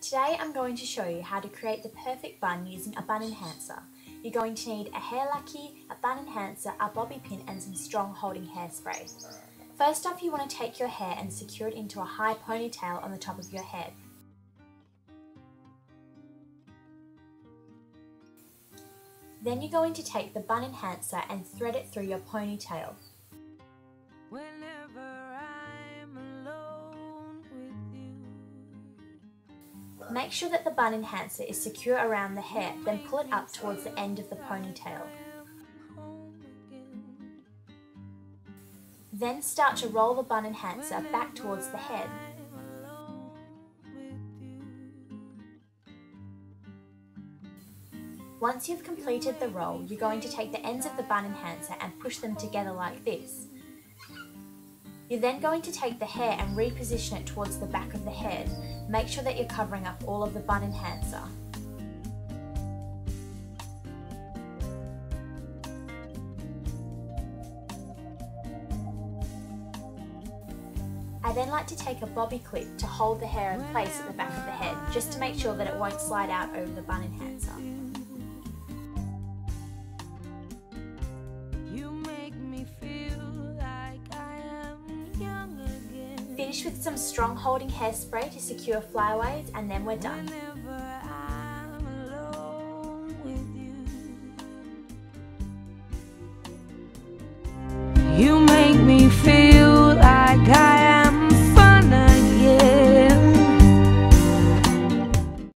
Today I'm going to show you how to create the perfect bun using a bun enhancer. You're going to need a hair lacky, a bun enhancer, a bobby pin and some strong holding hairspray. First off, you want to take your hair and secure it into a high ponytail on the top of your head. Then you're going to take the bun enhancer and thread it through your ponytail. Make sure that the bun enhancer is secure around the hair, then pull it up towards the end of the ponytail. Then start to roll the bun enhancer back towards the head. Once you've completed the roll, you're going to take the ends of the bun enhancer and push them together like this. You're then going to take the hair and reposition it towards the back of the head. Make sure that you're covering up all of the bun enhancer. I then like to take a bobby clip to hold the hair in place at the back of the head, just to make sure that it won't slide out over the bun enhancer. Finish with some strong holding hairspray to secure flower waves, and then we're done. You make me feel